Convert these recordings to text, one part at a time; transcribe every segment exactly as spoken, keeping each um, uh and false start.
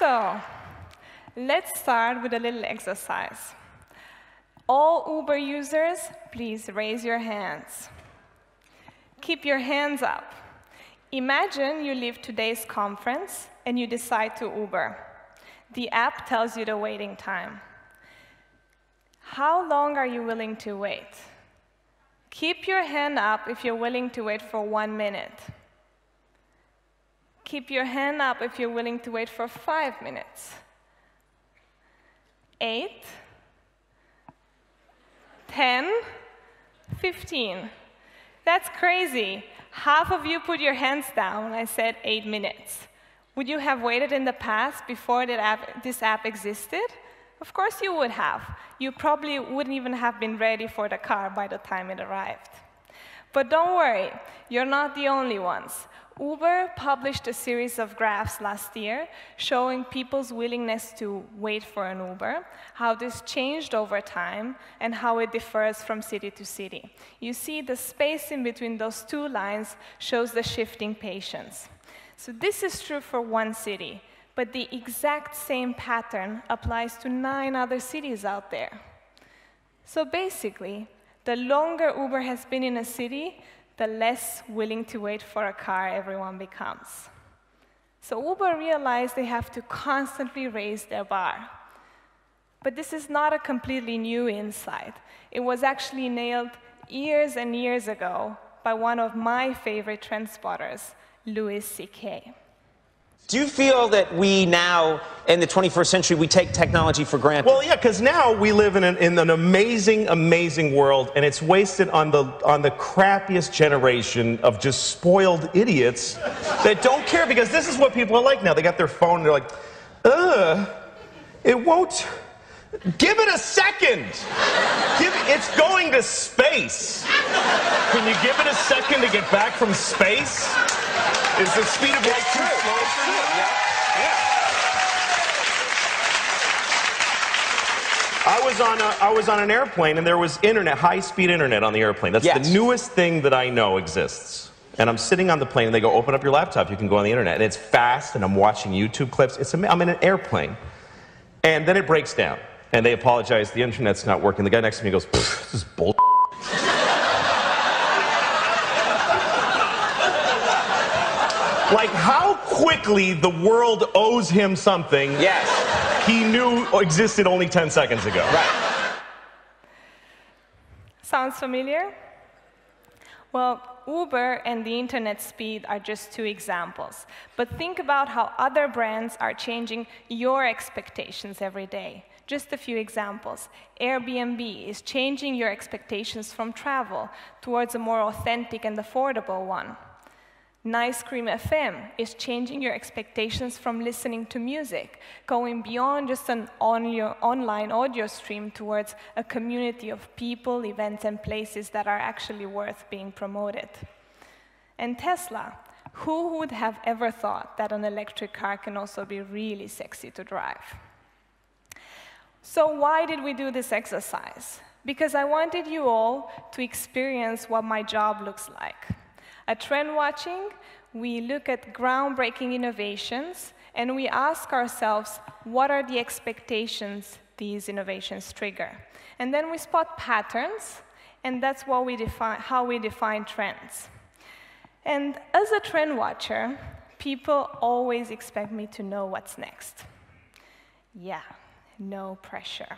So let's start with a little exercise. All Uber users, please raise your hands. Keep your hands up. Imagine you leave today's conference and you decide to Uber. The app tells you the waiting time. How long are you willing to wait? Keep your hand up if you're willing to wait for one minute. Keep your hand up if you're willing to wait for five minutes. Eight, ten, fifteen. That's crazy. Half of you put your hands down. I said eight minutes. Would you have waited in the past before that app, this app existed? Of course you would have. You probably wouldn't even have been ready for the car by the time it arrived. But don't worry, you're not the only ones. Uber published a series of graphs last year showing people's willingness to wait for an Uber, how this changed over time, and how it differs from city to city. You see the space in between those two lines shows the shifting patience. So this is true for one city, but the exact same pattern applies to nine other cities out there. So basically, the longer Uber has been in a city, the less willing to wait for a car everyone becomes. So Uber realized they have to constantly raise their bar. But this is not a completely new insight. It was actually nailed years and years ago by one of my favorite trend spotters, Louis C K Do you feel that we now, in the twenty-first century, we take technology for granted? Well, yeah, because now we live in an, in an amazing, amazing world, and it's wasted on the, on the crappiest generation of just spoiled idiots that don't care, because this is what people are like now. They got their phone, and they're like, ugh, it won't. Give it a second. Give, it's going to space. Can you give it a second to get back from space? Is the speed of light too slow for you? Yeah. Yeah. I was on a, I was on an airplane, and there was internet, high-speed internet on the airplane. That's yes. the newest thing that I know exists. And I'm sitting on the plane, and they go, "Open up your laptop. You can go on the internet." And it's fast, and I'm watching YouTube clips. It's am I'm in an airplane, and then it breaks down, and they apologize. The internet's not working. The guy next to me goes, "This is bull." Like, how quickly the world owes him something yes. he knew existed only ten seconds ago. Right. Sounds familiar? Well, Uber and the internet speed are just two examples. But think about how other brands are changing your expectations every day. Just a few examples. Airbnb is changing your expectations from travel towards a more authentic and affordable one. Nice Cream F M is changing your expectations from listening to music, going beyond just an on your online audio stream towards a community of people, events, and places that are actually worth being promoted. And Tesla, who would have ever thought that an electric car can also be really sexy to drive? So why did we do this exercise? Because I wanted you all to experience what my job looks like. At TrendWatching, we look at groundbreaking innovations, and we ask ourselves, what are the expectations these innovations trigger? And then we spot patterns, and that's what we define, how we define trends. And as a trend watcher, people always expect me to know what's next. Yeah, no pressure.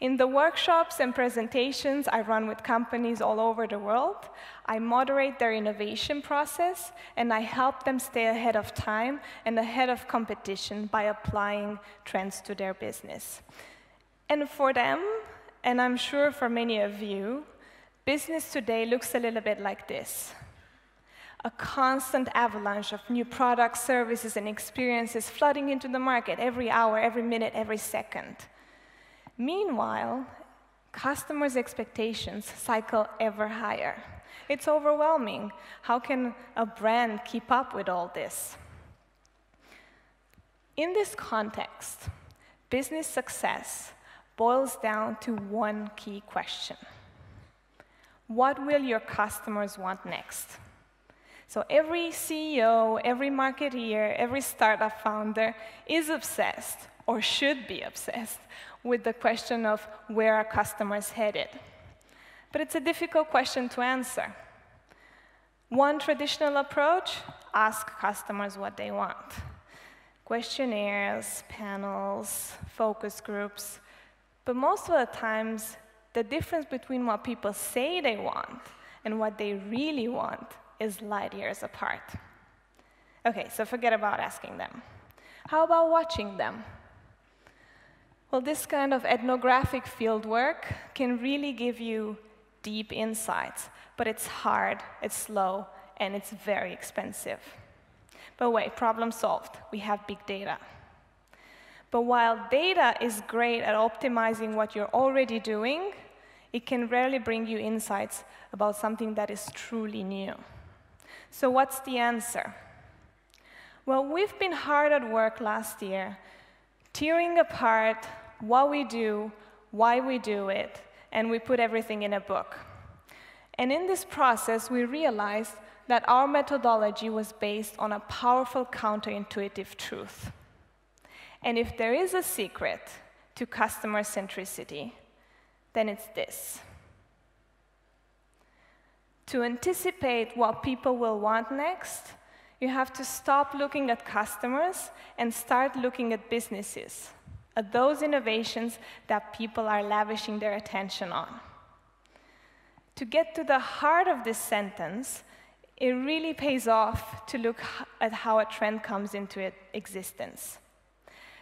In the workshops and presentations I run with companies all over the world, I moderate their innovation process, and I help them stay ahead of time and ahead of competition by applying trends to their business. And for them, and I'm sure for many of you, business today looks a little bit like this. A constant avalanche of new products, services, and experiences flooding into the market every hour, every minute, every second. Meanwhile, customers' expectations cycle ever higher. It's overwhelming. How can a brand keep up with all this? In this context, business success boils down to one key question. What will your customers want next? So every C E O, every marketeer, every startup founder is obsessed, or should be obsessed, with the question of where are customers headed. But it's a difficult question to answer. One traditional approach, ask customers what they want. Questionnaires, panels, focus groups. But most of the times, the difference between what people say they want and what they really want is light years apart. Okay, so forget about asking them. How about watching them? Well, this kind of ethnographic fieldwork can really give you deep insights, but it's hard, it's slow, and it's very expensive. But wait, problem solved. We have big data. But while data is great at optimizing what you're already doing, it can rarely bring you insights about something that is truly new. So what's the answer? Well, we've been hard at work last year tearing apart what we do, why we do it, and we put everything in a book. And in this process, we realized that our methodology was based on a powerful counterintuitive truth. And if there is a secret to customer centricity, then it's this. To anticipate what people will want next, you have to stop looking at customers and start looking at businesses, at those innovations that people are lavishing their attention on. To get to the heart of this sentence, it really pays off to look at how a trend comes into existence.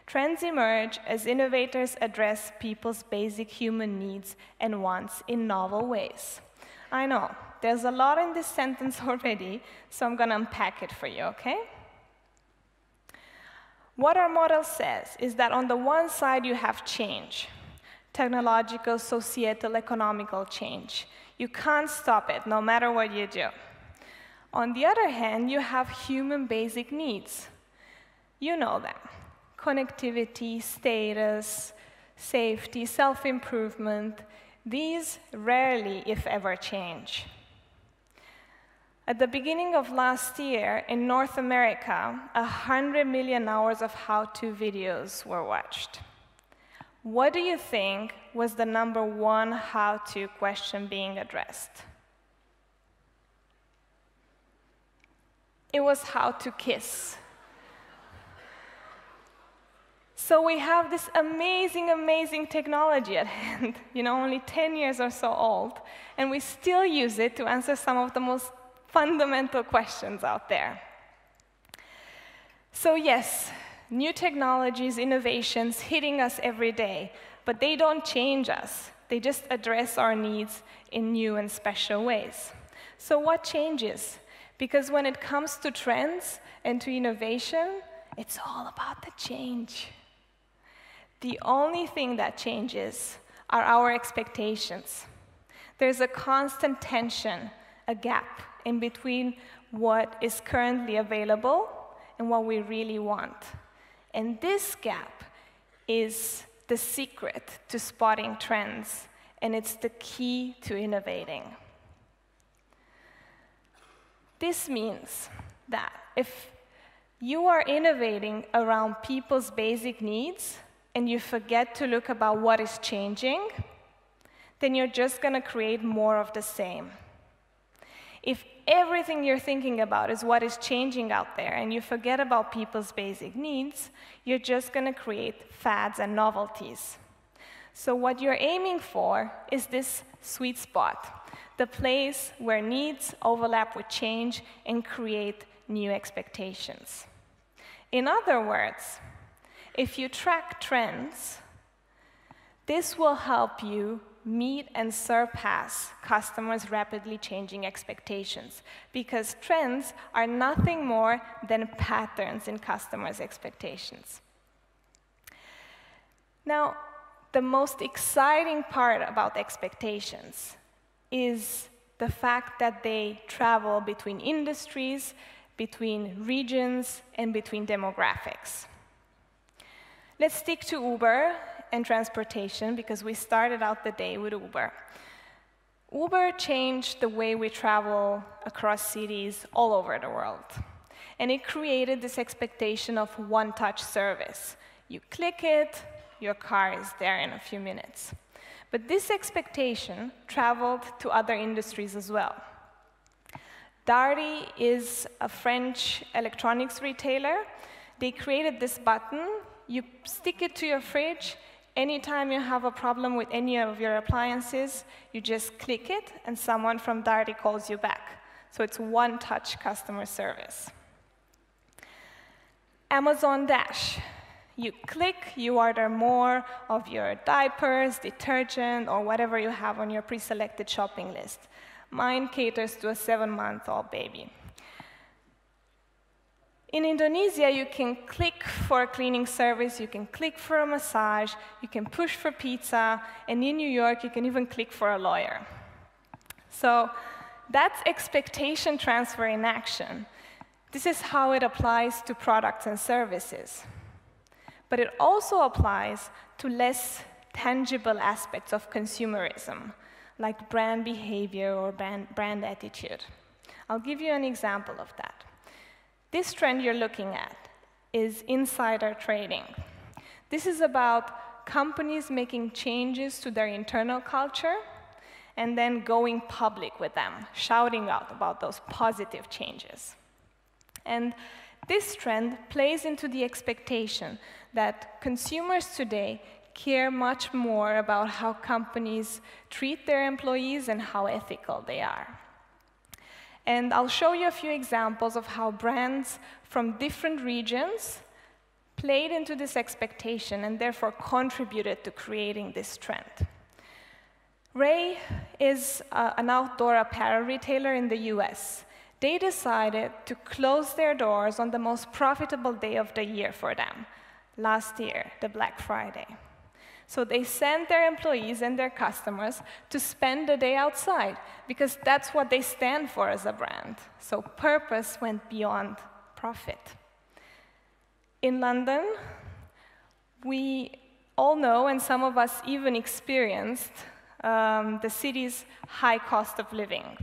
Trends emerge as innovators address people's basic human needs and wants in novel ways. I know, there's a lot in this sentence already, so I'm going to unpack it for you, okay? What our model says is that on the one side you have change, technological, societal, economical change. You can't stop it, no matter what you do. On the other hand, you have human basic needs. You know them. Connectivity, status, safety, self-improvement, these rarely, if ever, change. At the beginning of last year, in North America, one hundred million hours of how-to videos were watched. What do you think was the number one how-to question being addressed? It was how to kiss. So we have this amazing, amazing technology at hand, you know, only ten years or so old, and we still use it to answer some of the most fundamental questions out there. So yes, new technologies, innovations hitting us every day, but they don't change us. They just address our needs in new and special ways. So what changes? Because when it comes to trends and to innovation, it's all about the change. The only thing that changes are our expectations. There's a constant tension, a gap, in between what is currently available and what we really want. And this gap is the secret to spotting trends, and it's the key to innovating. This means that if you are innovating around people's basic needs, and you forget to look about what is changing, then you're just going to create more of the same. If everything you're thinking about is what is changing out there, and you forget about people's basic needs, you're just going to create fads and novelties. So what you're aiming for is this sweet spot, the place where needs overlap with change and create new expectations. In other words, if you track trends, this will help you meet and surpass customers' rapidly changing expectations, because trends are nothing more than patterns in customers' expectations. Now, the most exciting part about expectations is the fact that they travel between industries, between regions, and between demographics. Let's stick to Uber and transportation, because we started out the day with Uber. Uber changed the way we travel across cities all over the world. And it created this expectation of one-touch service. You click it, your car is there in a few minutes. But this expectation traveled to other industries as well. Darty is a French electronics retailer. They created this button. You stick it to your fridge. Anytime you have a problem with any of your appliances, you just click it, and someone from Darty calls you back. So it's one-touch customer service. Amazon Dash. You click, you order more of your diapers, detergent, or whatever you have on your pre-selected shopping list. Mine caters to a seven-month-old baby. In Indonesia, you can click for a cleaning service, you can click for a massage, you can push for pizza, and in New York, you can even click for a lawyer. So that's expectation transfer in action. This is how it applies to products and services. But it also applies to less tangible aspects of consumerism, like brand behavior or brand, brand attitude. I'll give you an example of that. This trend you're looking at is insider trading. This is about companies making changes to their internal culture and then going public with them, shouting out about those positive changes. And this trend plays into the expectation that consumers today care much more about how companies treat their employees and how ethical they are. And I'll show you a few examples of how brands from different regions played into this expectation and therefore contributed to creating this trend. Ray is uh, an outdoor apparel retailer in the U S. They decided to close their doors on the most profitable day of the year for them, last year, the Black Friday. So they sent their employees and their customers to spend the day outside, because that's what they stand for as a brand. So purpose went beyond profit. In London, we all know, and some of us even experienced, um, the city's high cost of living.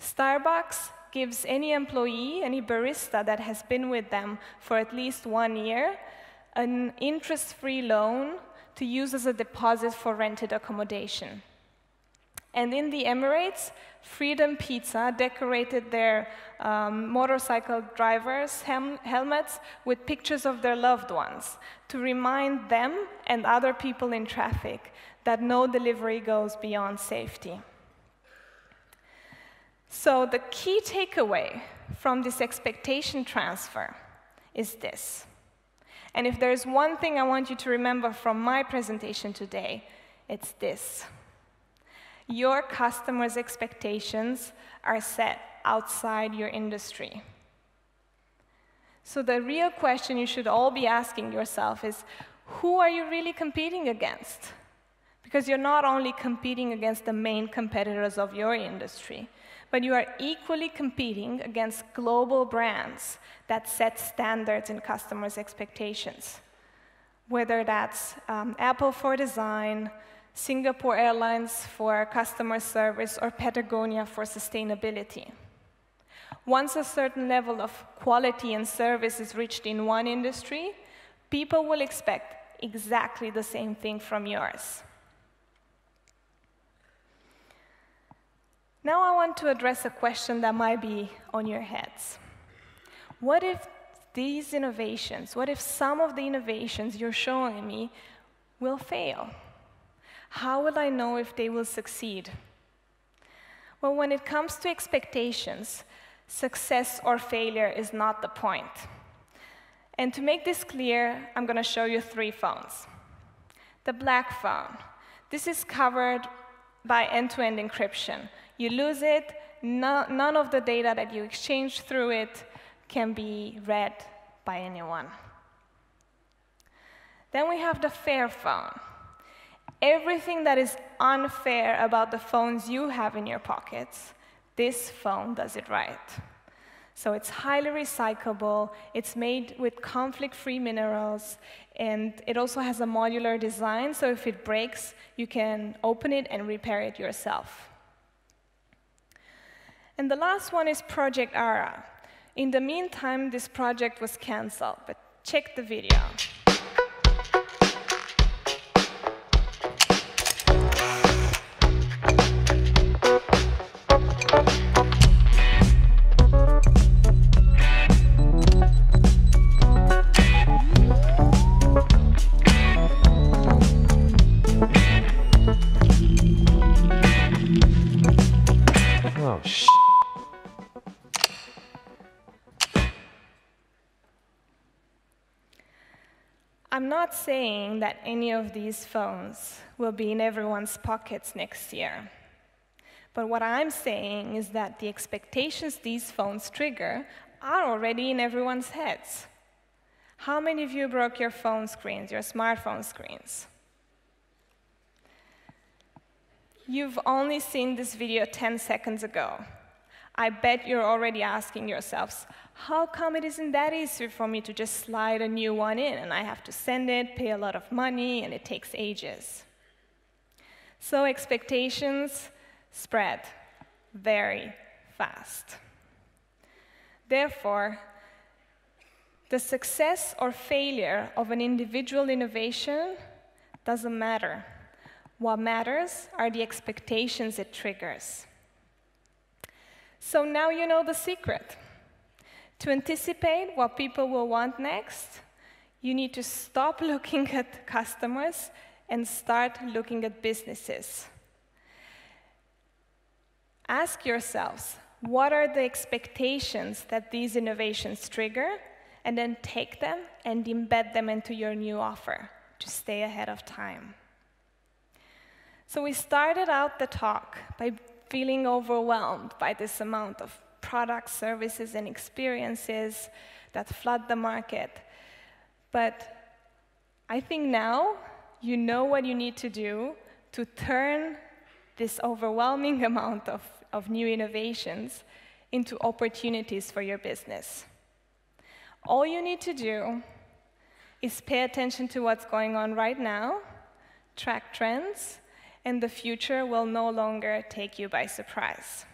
Starbucks gives any employee, any barista that has been with them for at least one year, an interest-free loan to use as a deposit for rented accommodation. And in the Emirates, Freedom Pizza decorated their um, motorcycle drivers' hem helmets with pictures of their loved ones to remind them and other people in traffic that no delivery goes beyond safety. So the key takeaway from this expectation transfer is this. And if there's one thing I want you to remember from my presentation today, it's this. Your customers' expectations are set outside your industry. So the real question you should all be asking yourself is, who are you really competing against? Because you're not only competing against the main competitors of your industry, but you are equally competing against global brands that set standards in customers' expectations. Whether that's um, Apple for design, Singapore Airlines for customer service, or Patagonia for sustainability. Once a certain level of quality and service is reached in one industry, people will expect exactly the same thing from yours. Now I want to address a question that might be on your heads. What if these innovations, what if some of the innovations you're showing me will fail? How will I know if they will succeed? Well, when it comes to expectations, success or failure is not the point. And to make this clear, I'm going to show you three phones. The black phone. This is covered by end-to-end encryption. You lose it, no, none of the data that you exchange through it can be read by anyone. Then we have the Fairphone. Everything that is unfair about the phones you have in your pockets, this phone does it right. So it's highly recyclable, it's made with conflict-free minerals, and it also has a modular design, so if it breaks, you can open it and repair it yourself. And the last one is Project Ara. In the meantime, this project was cancelled, but check the video. I'm not saying that any of these phones will be in everyone's pockets next year. But what I'm saying is that the expectations these phones trigger are already in everyone's heads. How many of you broke your phone screens, your smartphone screens? You've only seen this video ten seconds ago. I bet you're already asking yourselves, how come it isn't that easy for me to just slide a new one in, and I have to send it, pay a lot of money, and it takes ages? So expectations spread very fast. Therefore, the success or failure of an individual innovation doesn't matter. What matters are the expectations it triggers. So now you know the secret. To anticipate what people will want next, you need to stop looking at customers and start looking at businesses. Ask yourselves, what are the expectations that these innovations trigger, and then take them and embed them into your new offer to stay ahead of time. So we started out the talk by feeling overwhelmed by this amount of products, services, and experiences that flood the market. But I think now you know what you need to do to turn this overwhelming amount of, of new innovations into opportunities for your business. All you need to do is pay attention to what's going on right now, track trends, and the future will no longer take you by surprise.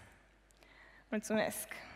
Mulțumesc!